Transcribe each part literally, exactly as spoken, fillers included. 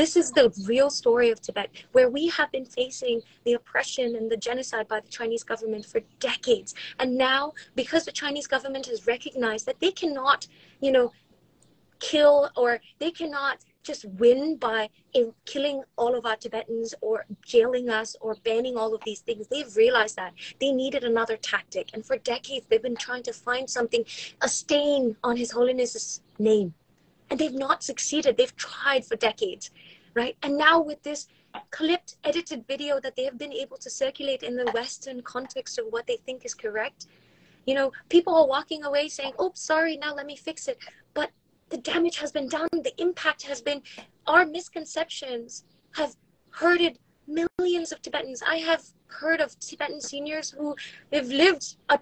This is the real story of Tibet, where we have been facing the oppression and the genocide by the Chinese government for decades. And now, because the Chinese government has recognized that they cannot, you know, kill, or they cannot just win by in killing all of our Tibetans or jailing us or banning all of these things. They've realized that they needed another tactic. And for decades, they've been trying to find something, a stain on His Holiness's name. And they've not succeeded. They've tried for decades, right? And now with this clipped, edited video that they have been able to circulate in the Western context of what they think is correct, you know, people are walking away saying, oh, sorry, now let me fix it. But the damage has been done. The impact has been, our misconceptions have hurted millions of Tibetans. I have heard of Tibetan seniors who have lived a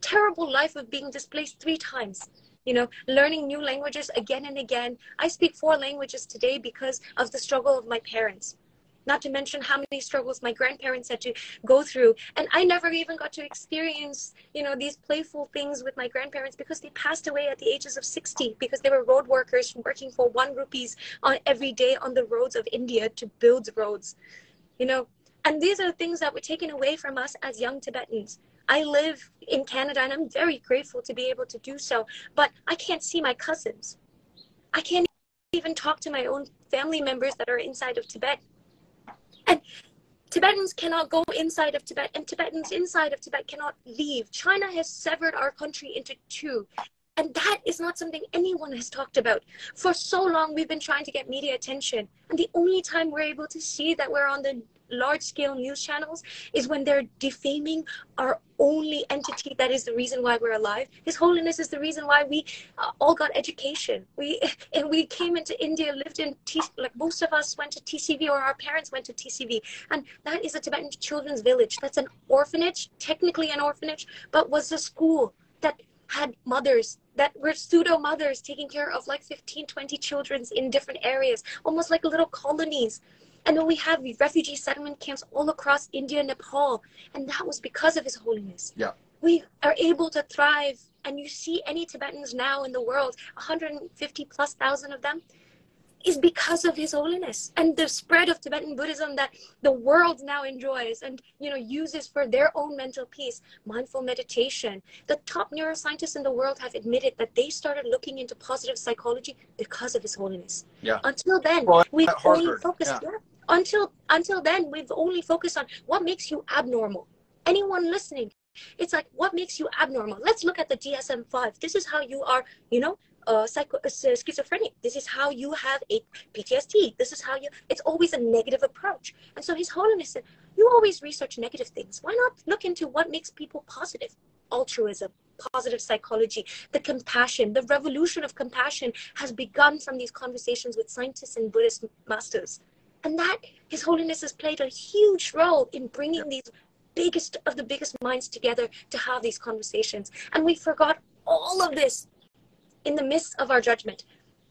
terrible life of being displaced three times, you know, learning new languages again and again. I speak four languages today because of the struggle of my parents, not to mention how many struggles my grandparents had to go through. And I never even got to experience, you know, these playful things with my grandparents because they passed away at the ages of sixty because they were road workers working for one rupees on every day on the roads of India to build roads, you know. And these are things that were taken away from us as young Tibetans. I live in Canada and I'm very grateful to be able to do so, but I can't see my cousins. I can't even talk to my own family members that are inside of Tibet. And Tibetans cannot go inside of Tibet, and Tibetans inside of Tibet cannot leave. China has severed our country into two. And that is not something anyone has talked about. For so long, we've been trying to get media attention. And the only time we're able to see that we're on the large-scale news channels is when they're defaming our only entity that is the reason why we're alive. His Holiness is the reason why we uh, all got education. We and we came into India, lived in, T like most of us went to T C V, or our parents went to T C V. And that is a Tibetan children's village. That's an orphanage, technically an orphanage, but was a school that had mothers that were pseudo mothers taking care of like fifteen, twenty children in different areas, almost like little colonies. And then we have refugee settlement camps all across India and Nepal. And that was because of His Holiness. Yeah. We are able to thrive. And you see any Tibetans now in the world, one hundred fifty plus thousand of them, is because of His Holiness and the spread of Tibetan Buddhism that the world now enjoys and, you know, uses for their own mental peace, mindful meditation. The top neuroscientists in the world have admitted that they started looking into positive psychology because of His Holiness. Yeah. Until then, well, we've only focused, yeah. Yeah, until, until then, we've only focused on what makes you abnormal. Anyone listening, it's like, what makes you abnormal? Let's look at the D S M five. This is how you are, you know, Uh, psycho uh, schizophrenic. This is how you have a P T S D. This is how you, it's always a negative approach. And so His Holiness said, you always research negative things. Why not look into what makes people positive? Altruism, positive psychology, the compassion, the revolution of compassion has begun from these conversations with scientists and Buddhist masters. And that His Holiness has played a huge role in bringing these biggest of the biggest minds together to have these conversations. And we forgot all of this in the midst of our judgment.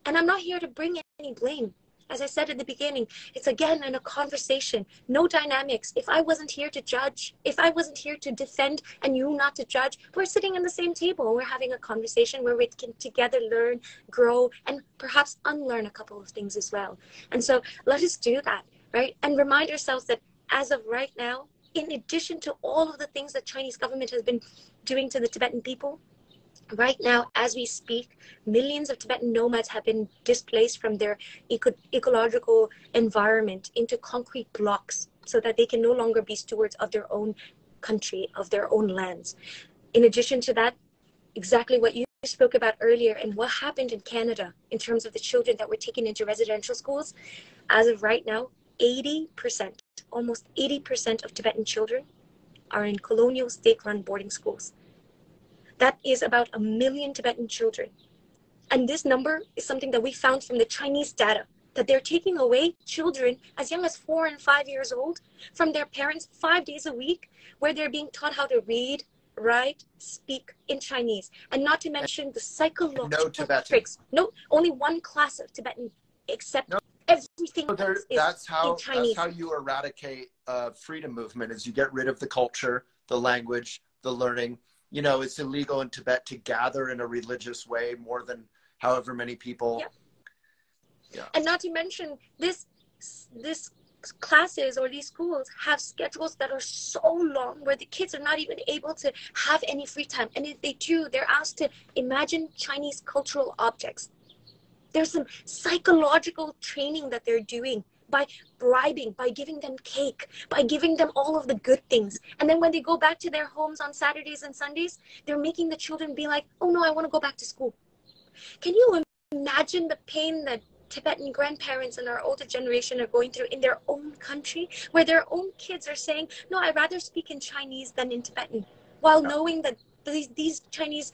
And I'm not here to bring any blame. As I said at the beginning, it's again in a conversation, no dynamics. If I wasn't here to judge, if I wasn't here to defend and you not to judge, we're sitting on the same table. We're having a conversation where we can together learn, grow, and perhaps unlearn a couple of things as well. And so let us do that, right? And remind ourselves that as of right now, in addition to all of the things that Chinese government has been doing to the Tibetan people, right now, as we speak, millions of Tibetan nomads have been displaced from their eco ecological environment into concrete blocks so that they can no longer be stewards of their own country, of their own lands. In addition to that, exactly what you spoke about earlier and what happened in Canada in terms of the children that were taken into residential schools, as of right now, eighty percent, almost eighty percent of Tibetan children are in colonial state-run boarding schools. That is about a million Tibetan children. And this number is something that we found from the Chinese data, that they're taking away children as young as four and five years old from their parents five days a week, where they're being taught how to read, write, speak in Chinese. And not to mention the psychological no Tibetan. tricks. No, only one class of Tibetan, except no. everything so there, else is that's how, in Chinese. That's how you eradicate uh, freedom movement, is you get rid of the culture, the language, the learning. You know, it's illegal in Tibet to gather in a religious way more than however many people. Yeah. Yeah. And not to mention this these classes or these schools have schedules that are so long, where the kids are not even able to have any free time. And if they do, they're asked to imagine Chinese cultural objects. There's some psychological training that they're doing by bribing, by giving them cake, by giving them all of the good things. And then when they go back to their homes on Saturdays and Sundays, they're making the children be like, oh no, I want to go back to school. Can you imagine the pain that Tibetan grandparents and our older generation are going through in their own country, where their own kids are saying, no, I'd rather speak in Chinese than in Tibetan, while no. knowing that these, these Chinese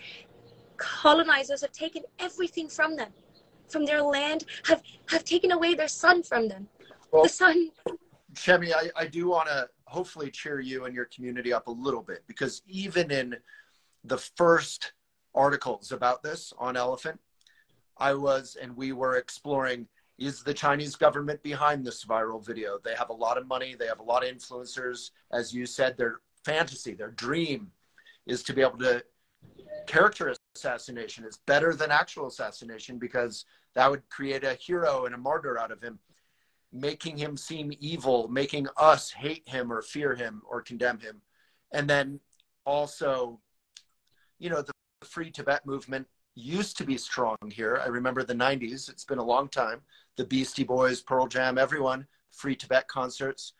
colonizers have taken everything from them, from their land, have, have taken away their son from them. Well, the sun. Chemi, I, I do want to hopefully cheer you and your community up a little bit, because even in the first articles about this on Elephant, I was and we were exploring, is the Chinese government behind this viral video? They have a lot of money. They have a lot of influencers. As you said, their fantasy, their dream is to be able to character assassination. It's better than actual assassination because that would create a hero and a martyr out of him, making him seem evil, making us hate him or fear him or condemn him. And then also, you know, the Free Tibet movement used to be strong here. I remember the nineties, it's been a long time. The Beastie Boys, Pearl Jam, everyone, Free Tibet concerts.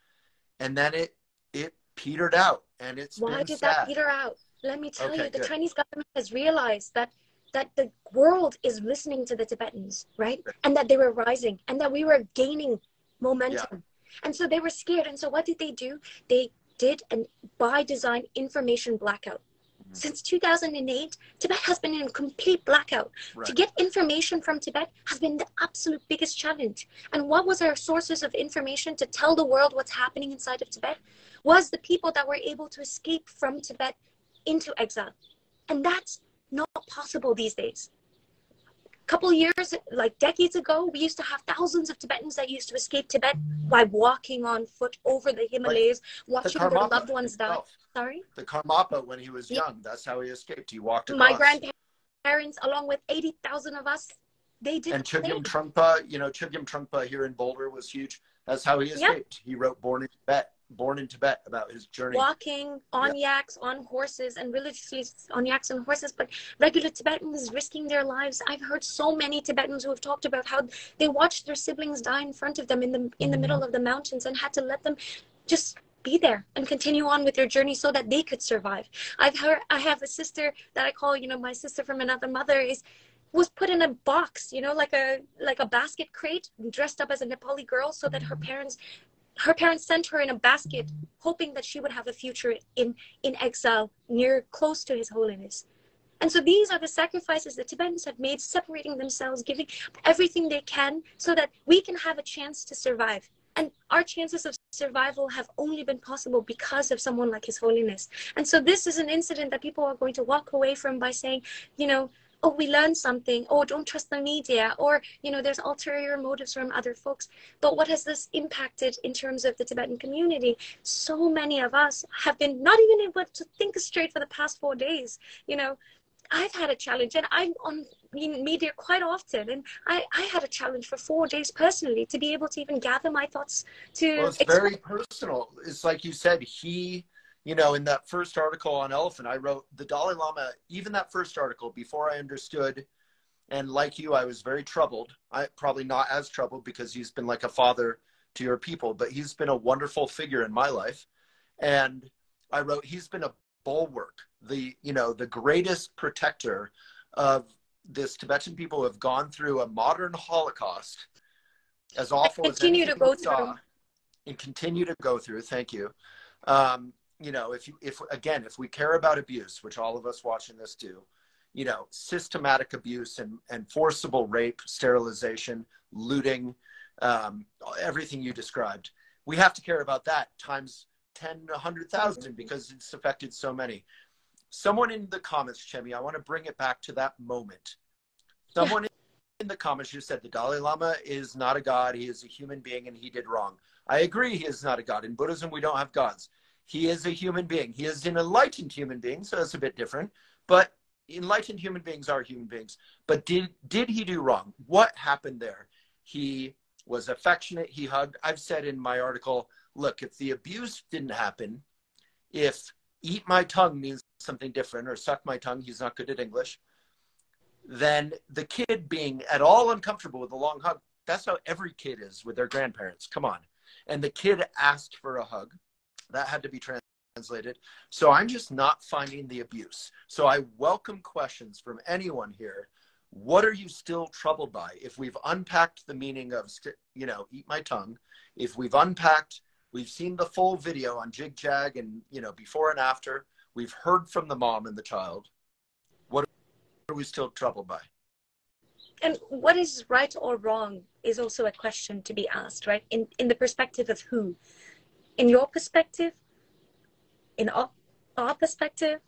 And then it it petered out, and it's Why been did sad. that peter out? Let me tell okay, you, the good. Chinese government has realized that that the world is listening to the Tibetans, right? right? And that they were rising, and that we were gaining momentum. Yeah. And so they were scared. And so what did they do? They did an by design information blackout. Mm-hmm. Since two thousand eight, Tibet has been in complete blackout. Right. To get information from Tibet has been the absolute biggest challenge. And what was our sources of information to tell the world what's happening inside of Tibet? Was the people that were able to escape from Tibet into exile. And that's not possible these days. Couple years, like decades ago, we used to have thousands of Tibetans that used to escape Tibet by walking on foot over the Himalayas, like watching the their loved ones die. Sorry? The Karmapa, when he was young, that's how he escaped. He walked across. My grandparents, along with eighty thousand of us, they did. And Chogyam Trungpa, you know, Chogyam Trungpa here in Boulder was huge. That's how he escaped. Yep. He wrote Born in Tibet. Born in Tibet about his journey. Walking on yeah. yaks, on horses, and religiously on yaks and horses, but regular Tibetans risking their lives. I've heard so many Tibetans who have talked about how they watched their siblings die in front of them in the in the middle of the mountains and had to let them just be there and continue on with their journey so that they could survive. I've heard, I have a sister that I call, you know, my sister from another mother is, was put in a box, you know, like a, like a basket crate, dressed up as a Nepali girl so that her parents Her parents sent her in a basket, hoping that she would have a future in, in exile, near, close to His Holiness. And so these are the sacrifices the Tibetans have made, separating themselves, giving everything they can so that we can have a chance to survive. And our chances of survival have only been possible because of someone like His Holiness. And so this is an incident that people are going to walk away from by saying, you know, oh, we learned something, or oh, don't trust the media, or, you know, there's ulterior motives from other folks. But what has this impacted in terms of the Tibetan community? So many of us have been not even able to think straight for the past four days. You know, I've had a challenge, and I'm on media quite often, and I, I had a challenge for four days personally to be able to even gather my thoughts to... Well, it's very personal. It's like you said, he... You know, in that first article on Elephant, I wrote the Dalai Lama, even that first article, before I understood, and like you, I was very troubled. I probably not as troubled because he's been like a father to your people, but he's been a wonderful figure in my life. And I wrote, he's been a bulwark, the, you know, the greatest protector of this Tibetan people who have gone through a modern Holocaust, as awful as continue to go through. And continue to go through, thank you. Um, You know, if you, if again, if we care about abuse, which all of us watching this do, you know, systematic abuse and, and forcible rape, sterilization, looting, um, everything you described, we have to care about that times ten, a hundred thousand, because it's affected so many. Someone in the comments, Chemi, I want to bring it back to that moment. Someone yeah. in the comments who said the Dalai Lama is not a god, he is a human being, and he did wrong. I agree, he is not a god. In Buddhism, we don't have gods. He is a human being. He is an enlightened human being, so that's a bit different. But enlightened human beings are human beings. But did, did he do wrong? What happened there? He was affectionate. He hugged. I've said in my article, look, if the abuse didn't happen, if eat my tongue means something different or suck my tongue, he's not good at English, then the kid being at all uncomfortable with a long hug, that's how every kid is with their grandparents. Come on. And the kid asked for a hug. That had to be translated. So I'm just not finding the abuse. So I welcome questions from anyone here. What are you still troubled by? If we've unpacked the meaning of, you know, eat my tongue, if we've unpacked, we've seen the full video on Jig Jag and, you know, before and after, we've heard from the mom and the child. What are we still troubled by? And what is right or wrong is also a question to be asked, right? In in the perspective of who? In your perspective? In our, our perspective?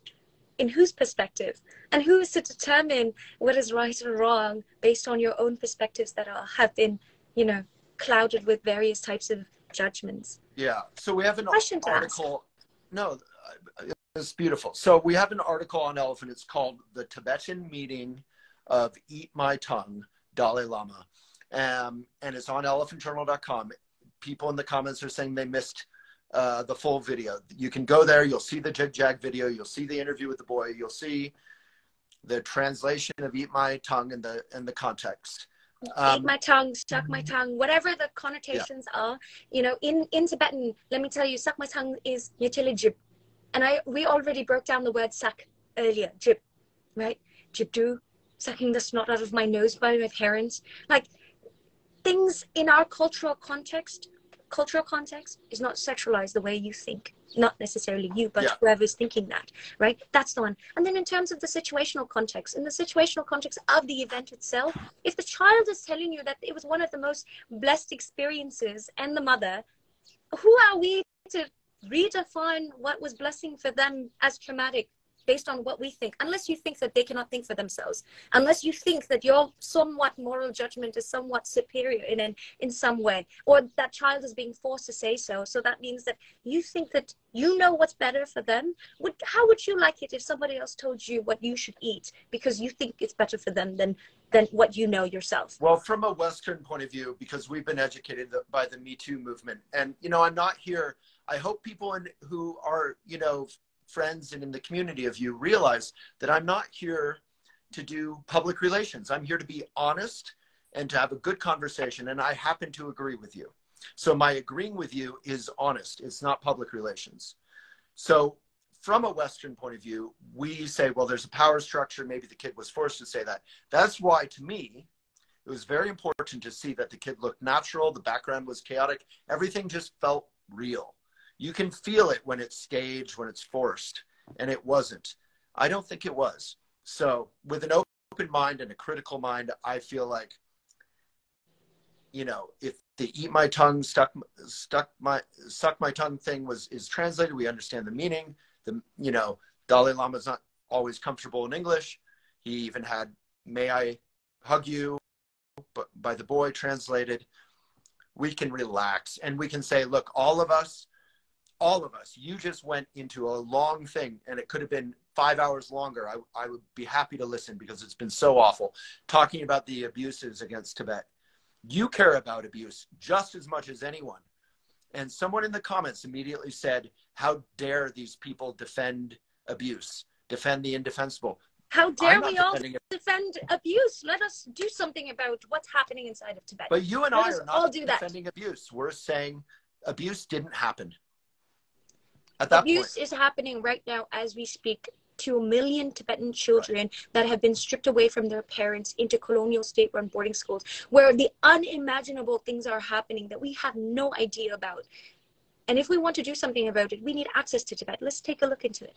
In whose perspective? And who is to determine what is right or wrong based on your own perspectives that are have been, you know, clouded with various types of judgments? Yeah. So we have an question article. No, it's beautiful. So we have an article on Elephant. It's called The Tibetan Meaning of Eat My Tongue, Dalai Lama. Um, and it's on elephant journal dot com. People in the comments are saying they missed uh, the full video. You can go there, you'll see the Jig Jag video, you'll see the interview with the boy, you'll see the translation of eat my tongue in the, in the context. Um, eat my tongue, suck my tongue, whatever the connotations yeah. are. You know, in, in Tibetan, let me tell you, suck my tongue is yetili jib. And I, we already broke down the word suck earlier, jib, right? Jibdu. Sucking the snot out of my nose by my parents. Like, things in our cultural context, cultural context is not sexualized the way you think. Not necessarily you, but yeah. whoever's thinking that, right? That's the one. And then in terms of the situational context, in the situational context of the event itself, if the child is telling you that it was one of the most blessed experiences and the mother, who are we to redefine what was blessing for them as traumatic? Based on what we think, unless you think that they cannot think for themselves, unless you think that your somewhat moral judgment is somewhat superior in an, in some way, or that child is being forced to say so. So that means that you think that you know what's better for them. Would, how would you like it if somebody else told you what you should eat because you think it's better for them than, than what you know yourself? Well, from a Western point of view, because we've been educated by the Me Too movement, and, you know, I'm not here. I hope people in, who are, you know, friends and in the community of you realize that I'm not here to do public relations. I'm here to be honest and to have a good conversation. And I happen to agree with you. So my agreeing with you is honest. It's not public relations. So from a Western point of view, we say, well, there's a power structure. Maybe the kid was forced to say that. That's why, to me, it was very important to see that the kid looked natural. The background was chaotic. Everything just felt real. You can feel it when it's staged, when it's forced, and it wasn't. I don't think it was. So with an open mind and a critical mind, I feel like, you know, if the eat my tongue, stuck, stuck my, suck my tongue thing was, is translated, we understand the meaning. The, you know, Dalai Lama is not always comfortable in English. He even had, may I hug you, but by the boy translated. We can relax and we can say, look, all of us, All of us, you just went into a long thing, and it could have been five hours longer. I, I would be happy to listen because it's been so awful. Talking about the abuses against Tibet. You care about abuse just as much as anyone. And someone in the comments immediately said, how dare these people defend abuse, defend the indefensible. How dare we all defend abuse? Let us do something about what's happening inside of Tibet. But you and I are not defending abuse. We're saying abuse didn't happen. Abuse point. is happening right now as we speak to a million Tibetan children right. that have been stripped away from their parents into colonial state-run boarding schools where the unimaginable things are happening that we have no idea about. And if we want to do something about it, we need access to Tibet. Let's take a look into it.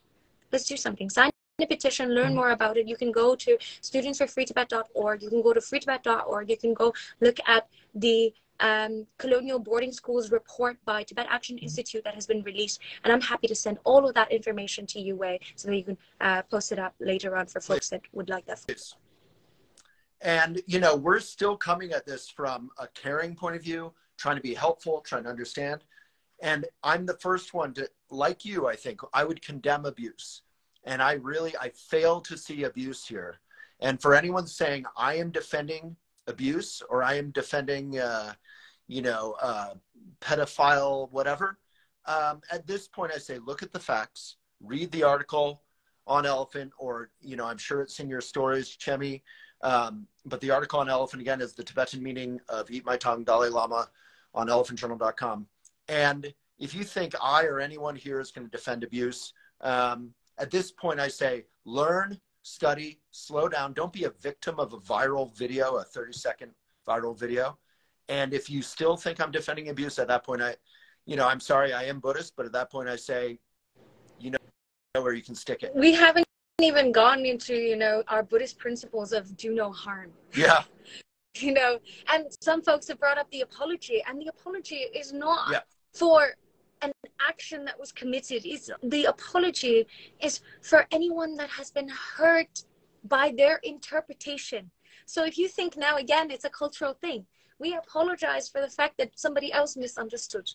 Let's do something. Sign a petition, learn mm-hmm. more about it. You can go to students for free tibet dot org. You can go to free tibet dot org. You can go look at the Um, colonial boarding schools report by Tibet Action Institute that has been released, and I'm happy to send all of that information to you, Wei, so that you can uh, post it up later on for folks that would like that. And, you know, we're still coming at this from a caring point of view, trying to be helpful, trying to understand. And I'm the first one to, like you, I think, I would condemn abuse. And I really, I fail to see abuse here. And for anyone saying I am defending abuse or I am defending, uh, you know, uh, pedophile, whatever. Um, at this point, I say, look at the facts, read the article on Elephant, or, you know, I'm sure it's in your stories, Chemi. Um, but the article on Elephant, again, is the Tibetan meaning of Eat My Tongue, Dalai Lama, on elephant journal dot com. And if you think I or anyone here is going to defend abuse, um, at this point, I say, learn, study, slow down. Don't be a victim of a viral video, a thirty second viral video. And if you still think I'm defending abuse, at that point, I, you know, I'm sorry, I am Buddhist, but at that point I say, you know, where you can stick it. We haven't even gone into, you know, our Buddhist principles of do no harm. Yeah. You know, and some folks have brought up the apology, and the apology is not yeah. for an action that was committed. It's, the apology is for anyone that has been hurt by their interpretation. So if you think now, again, it's a cultural thing. We apologize for the fact that somebody else misunderstood.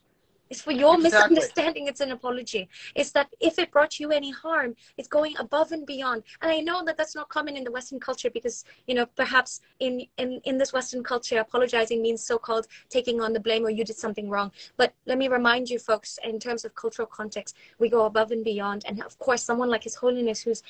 It's for your exactly. misunderstanding, it's an apology. It's that if it brought you any harm, it's going above and beyond. And I know that that's not common in the Western culture because, you know, perhaps in, in, in this Western culture, apologizing means so-called taking on the blame or you did something wrong. But let me remind you folks, in terms of cultural context, we go above and beyond. And of course, someone like His Holiness, who's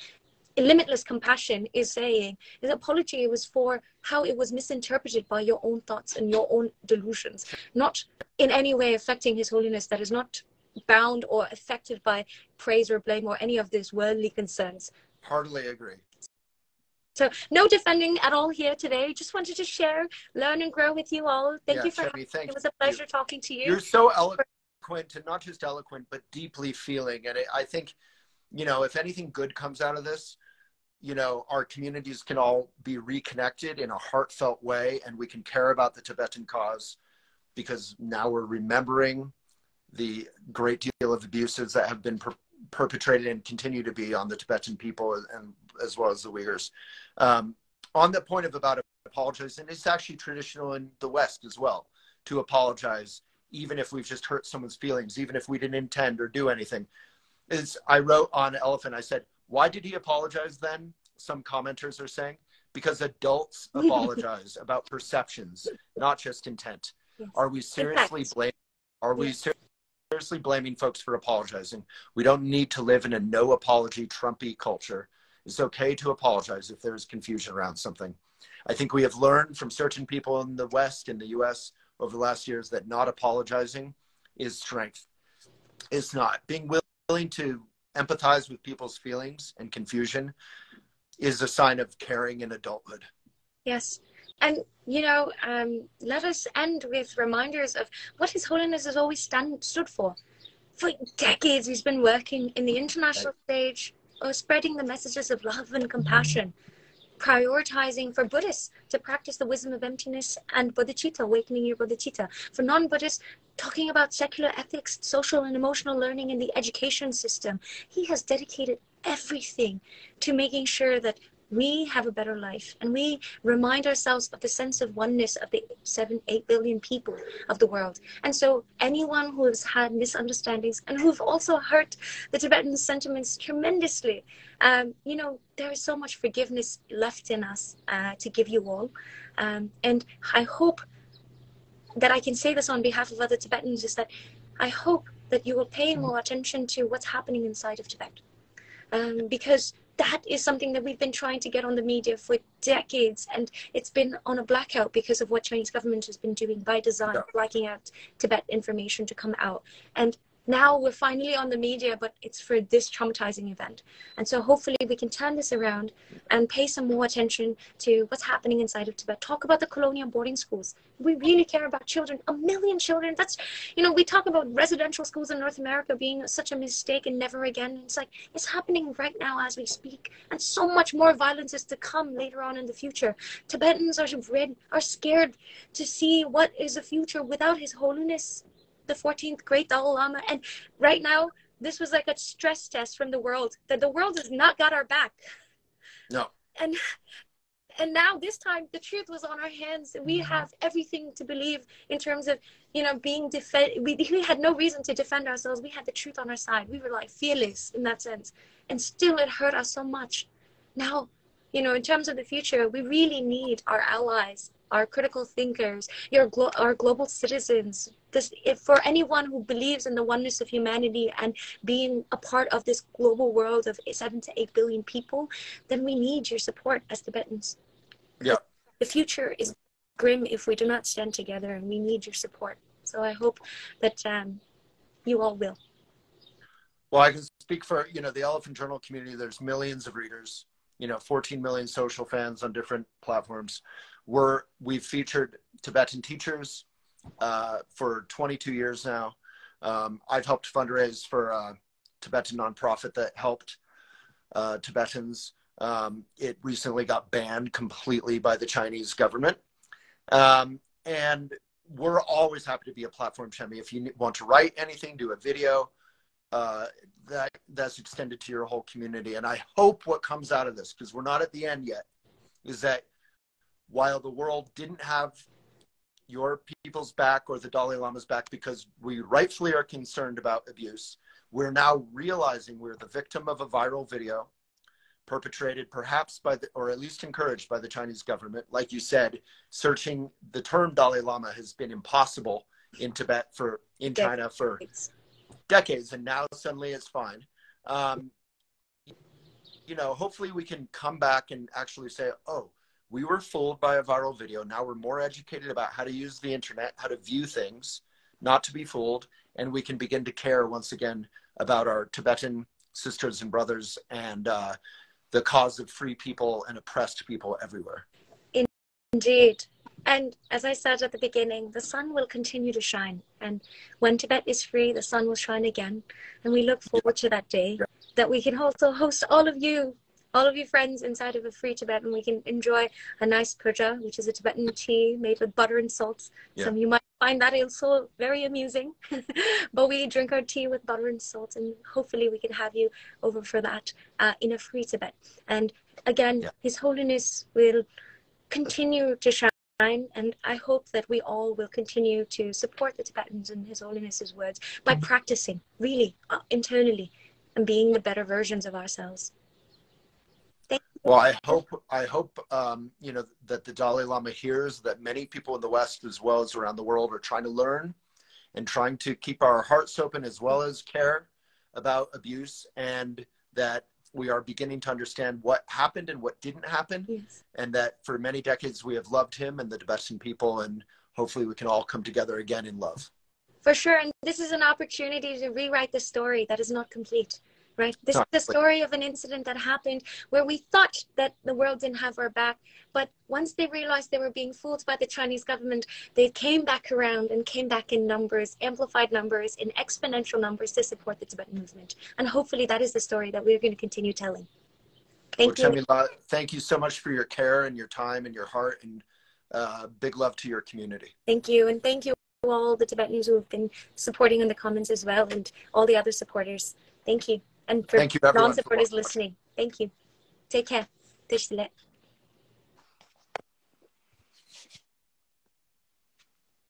limitless compassion, is saying his apology was for how it was misinterpreted by your own thoughts and your own delusions, not in any way affecting His Holiness, that is not bound or affected by praise or blame or any of these worldly concerns. Heartily agree. So no defending at all here today. Just wanted to share, learn and grow with you all. Thank yeah, you for Chemi, having me. It was a pleasure you. talking to you. You're so eloquent, and not just eloquent, but deeply feeling. And I think, you know, if anything good comes out of this, you know, our communities can all be reconnected in a heartfelt way, and we can care about the Tibetan cause because now we're remembering the great deal of abuses that have been per perpetrated and continue to be on the Tibetan people, and, and as well as the Uyghurs. Um, on the point of about apologizing, and it's actually traditional in the West as well to apologize, even if we've just hurt someone's feelings, even if we didn't intend or do anything. Is I wrote on Elephant, I said, why did he apologize then? Some commenters are saying, because adults apologize about perceptions, not just intent. Yes. Are we seriously blaming, are yes. we ser seriously blaming folks for apologizing? We don't need to live in a no apology Trumpy culture. It's okay to apologize if there's confusion around something. I think we have learned from certain people in the West, in the U S over the last years, that not apologizing is strength. It's not. Being willing to empathize with people's feelings and confusion is a sign of caring in adulthood. Yes. And, you know, um, let us end with reminders of what His Holiness has always stand, stood for. For decades, he's been working in the international right. stage, or spreading the messages of love and compassion, mm-hmm. prioritizing for Buddhists to practice the wisdom of emptiness and bodhicitta, awakening your bodhicitta. For non-Buddhists, talking about secular ethics, social and emotional learning in the education system. He has dedicated everything to making sure that we have a better life, and we remind ourselves of the sense of oneness of the seven, eight billion people of the world. And so anyone who has had misunderstandings and who've also hurt the Tibetan sentiments tremendously, um, you know, there is so much forgiveness left in us uh, to give you all. Um, and I hope that I can say this on behalf of other Tibetans, is that I hope that you will pay more attention to what's happening inside of Tibet. Um, because that is something that we've been trying to get on the media for decades, and it's been on a blackout because of what Chinese government has been doing by design, yeah. blacking out Tibet information to come out. And now we're finally on the media, but it's for this traumatizing event. And so hopefully we can turn this around and pay some more attention to what's happening inside of Tibet. Talk about the colonial boarding schools. We really care about children, a million children. That's, you know, we talk about residential schools in North America being such a mistake and never again. It's like, it's happening right now as we speak. And so much more violence is to come later on in the future. Tibetans are, red, are scared to see what is the future without His Holiness, the fourteenth great Dalai Lama. And right now, this was like a stress test from the world, that the world has not got our back. No. And and now this time, the truth was on our hands. We have everything to believe in terms of, you know, being defend. We, we had no reason to defend ourselves. We had the truth on our side. We were like fearless in that sense. And still it hurt us so much. Now, you know, in terms of the future, we really need our allies are critical thinkers, you're glo are global citizens. This, if for anyone who believes in the oneness of humanity and being a part of this global world of seven to eight billion people, then we need your support as Tibetans. Yeah. The future is grim if we do not stand together, and we need your support. So I hope that um, you all will. Well, I can speak for, you know, the Elephant Journal community. There's millions of readers, you know, fourteen million social fans on different platforms. We're, we've featured Tibetan teachers uh, for twenty-two years now. Um, I've helped fundraise for a Tibetan nonprofit that helped uh, Tibetans. Um, it recently got banned completely by the Chinese government. Um, and we're always happy to be a platform, Chemi. If you want to write anything, do a video, uh, that that's extended to your whole community. And I hope what comes out of this, because we're not at the end yet, is that while the world didn't have your people's back or the Dalai Lama's back, because we rightfully are concerned about abuse, we're now realizing we're the victim of a viral video perpetrated perhaps by the, or at least encouraged by the Chinese government. Like you said, searching the term Dalai Lama has been impossible in Tibet for, in decades. China for decades. And now suddenly it's fine. Um, you know, hopefully we can come back and actually say, oh, we were fooled by a viral video. Now we're more educated about how to use the internet, how to view things, not to be fooled. And we can begin to care once again about our Tibetan sisters and brothers and, uh, the cause of free people and oppressed people everywhere. Indeed. And as I said at the beginning, the sun will continue to shine. And when Tibet is free, the sun will shine again. And we look forward to that day, yeah. that we can also host all of you, all of you friends inside of a free Tibet, and we can enjoy a nice puja, which is a Tibetan tea made with butter and salt. Yeah. Some of you might find that also very amusing, but we drink our tea with butter and salt, and hopefully we can have you over for that uh, in a free Tibet. And again, yeah. His Holiness will continue to shine, and I hope that we all will continue to support the Tibetans in His Holiness's words by mm-hmm. practicing really uh, internally and being the better versions of ourselves. Thank you. Well, I hope, I hope um, you know, that the Dalai Lama hears that many people in the West as well as around the world are trying to learn and trying to keep our hearts open as well as care about abuse, and that we are beginning to understand what happened and what didn't happen. Yes. And that for many decades we have loved him and the Tibetan people, and hopefully we can all come together again in love. For sure. And this is an opportunity to rewrite the story that is not complete. Right? This is the story of an incident that happened where we thought that the world didn't have our back. But once they realized they were being fooled by the Chinese government, they came back around and came back in numbers, amplified numbers, in exponential numbers to support the Tibetan movement. And hopefully that is the story that we're going to continue telling. Thank well, you. Chemi, thank you so much for your care and your time and your heart, and uh, big love to your community. Thank you. And thank you all the Tibetans who have been supporting in the comments as well, and all the other supporters. Thank you. And for non-supporters listening, thank you. Take care.